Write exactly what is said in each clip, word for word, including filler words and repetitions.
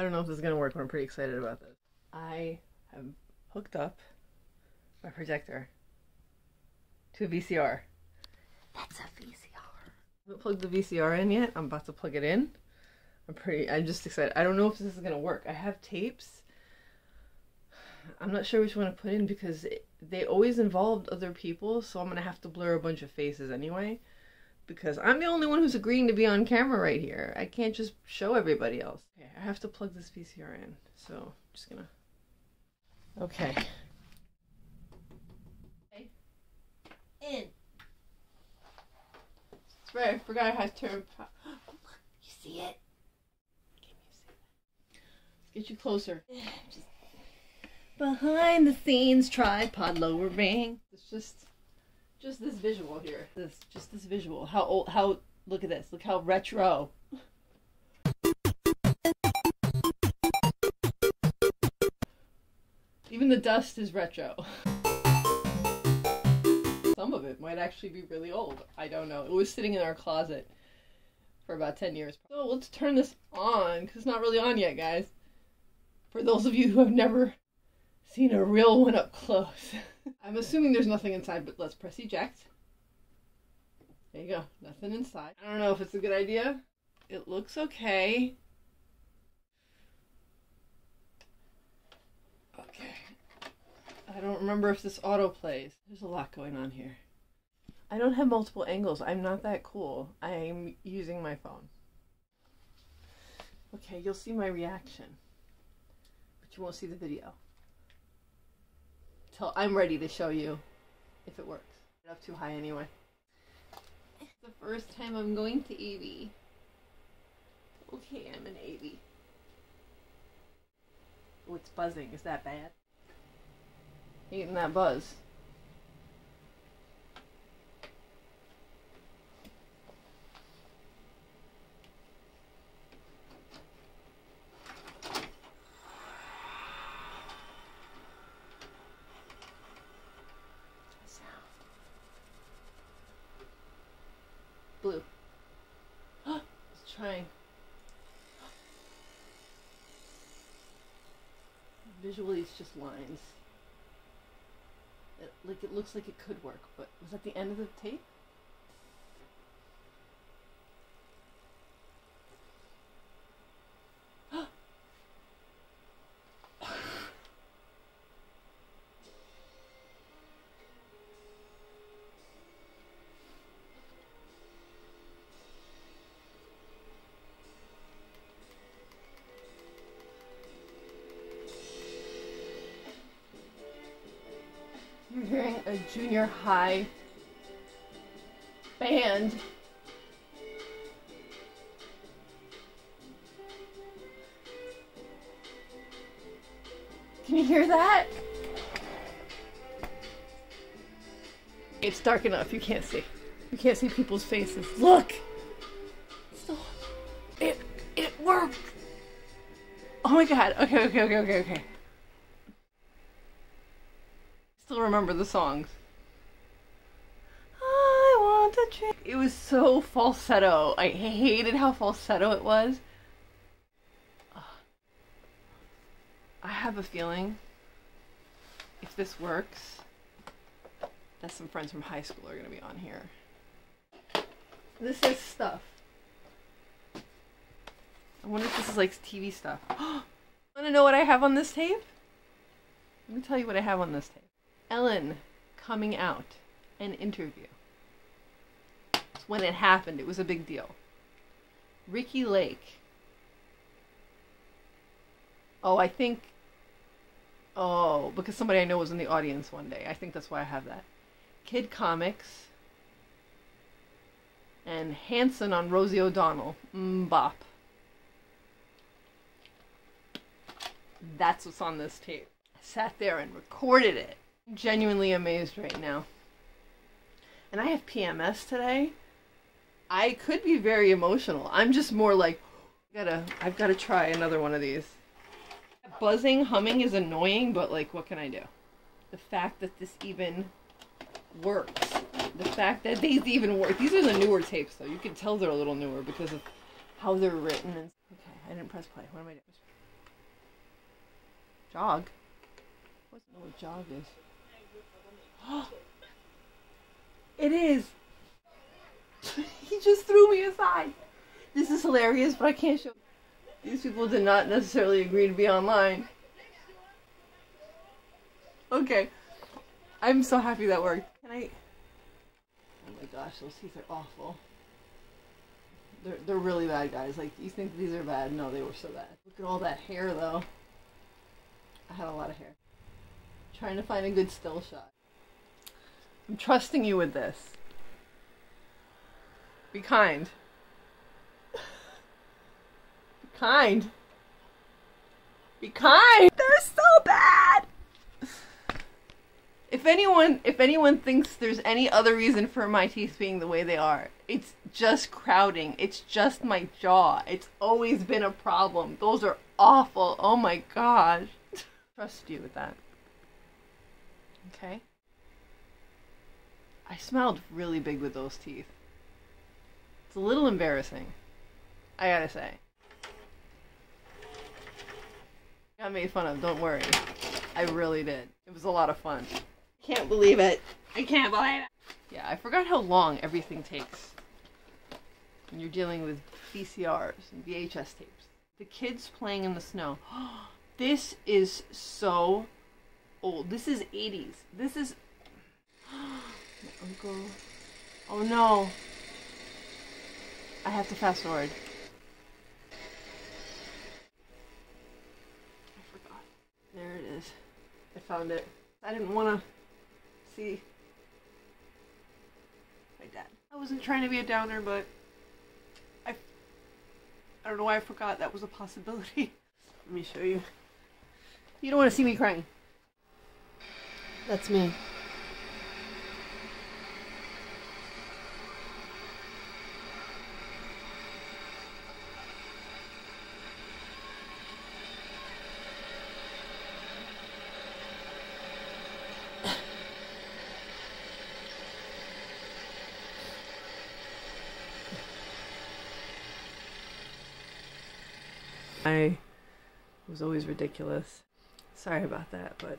I don't know if this is going to work, but I'm pretty excited about this. I have hooked up my projector to a V C R. That's a V C R. I haven't plugged the V C R in yet. I'm about to plug it in. I'm pretty, I'm just excited. I don't know if this is going to work. I have tapes. I'm not sure which one to put in because it, they always involved other people, so I'm going to have to blur a bunch of faces anyway. Because I'm the only one who's agreeing to be on camera right here. I can't just show everybody else. Okay, I have to plug this V C R in, so I'm just gonna... Okay. Okay. In. That's right, I forgot how to turn... Oh, look, you see it? Can you see that? Let's get you closer. Just... Behind the scenes, tripod lowering. It's just... Just this visual here. This, just this visual. How old, how, look at this. Look how retro. Even the dust is retro. Some of it might actually be really old. I don't know. It was sitting in our closet for about ten years. So let's turn this on, because it's not really on yet, guys. For those of you who have never seen a real one up close. I'm assuming there's nothing inside, but let's press eject. There you go. Nothing inside. I don't know if it's a good idea. It looks okay. Okay. I don't remember if this auto plays. There's a lot going on here. I don't have multiple angles. I'm not that cool. I'm using my phone. Okay, you'll see my reaction. But you won't see the video. I'm ready to show you if it works. It's up too high anyway. It's the first time I'm going to A V. Okay, I'm in A V. Oh, it's buzzing. Is that bad? Eating that buzz. Blue. It's trying. Visually, it's just lines. It, like it looks like it could work, but was that the end of the tape? I'm hearing a junior high band. Can you hear that? It's dark enough, you can't see. You can't see people's faces. Look! So, it, it worked! Oh my god, okay, okay, okay, okay, okay. Still remember the songs. I want to change. It was so falsetto. I hated how falsetto it was. Ugh. I have a feeling if this works, that some friends from high school are going to be on here. This is stuff. I wonder if this is like T V stuff. Want to know what I have on this tape? Let me tell you what I have on this tape. Ellen coming out, an interview. It's when it happened. It was a big deal. Ricky Lake. Oh, I think... Oh, because somebody I know was in the audience one day. I think that's why I have that. Kid Comics. And Hanson on Rosie O'Donnell. Mbop. That's what's on this tape. I sat there and recorded it. Genuinely amazed right now. And I have P M S today. I could be very emotional. I'm just more like, gotta, I've got to try another one of these. Buzzing, humming is annoying, but like, what can I do? The fact that this even works. The fact that these even work. These are the newer tapes, though. You can tell they're a little newer because of how they're written. And... Okay, I didn't press play. What am I doing? Jog? I don't know what jog is. It is! He just threw me aside! This is hilarious, but I can't show. These people did not necessarily agree to be online. Okay. I'm so happy that worked. Can I... Oh my gosh, those teeth are awful. They're, they're really bad, guys. Like, you think these are bad? No, they were so bad. Look at all that hair, though. I had a lot of hair. I'm trying to find a good still shot. I'm trusting you with this. Be kind. Be kind. Be kind! They're so bad! If anyone, if anyone thinks there's any other reason for my teeth being the way they are, it's just crowding. It's just my jaw. It's always been a problem. Those are awful. Oh my gosh. Trust you with that. Okay. I smelled really big with those teeth. It's a little embarrassing, I gotta say. I got made fun of, don't worry. I really did. It was a lot of fun. Can't believe it. I can't believe it. Yeah, I forgot how long everything takes when you're dealing with V C Rs and V H S tapes. The kids playing in the snow. This is so old. This is eighties. This is... My uncle... Oh no. I have to fast forward. I forgot. There it is. I found it. I didn't want to see my dad. I wasn't trying to be a downer, but I, I don't know why I forgot that was a possibility. Let me show you. You don't want to see me crying. That's me. I was always ridiculous. Sorry about that, but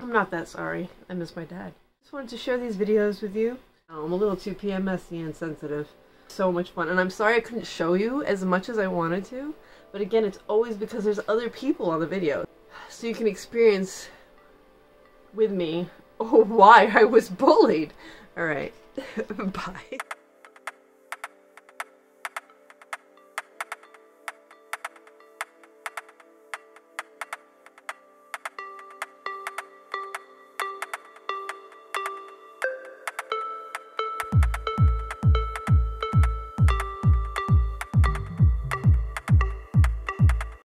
I'm not that sorry. I miss my dad. Just wanted to share these videos with you. Oh, I'm a little too P M S y and sensitive. So much fun, and I'm sorry I couldn't show you as much as I wanted to, but again, it's always because there's other people on the video. So you can experience with me, oh, why I was bullied. Alright, bye.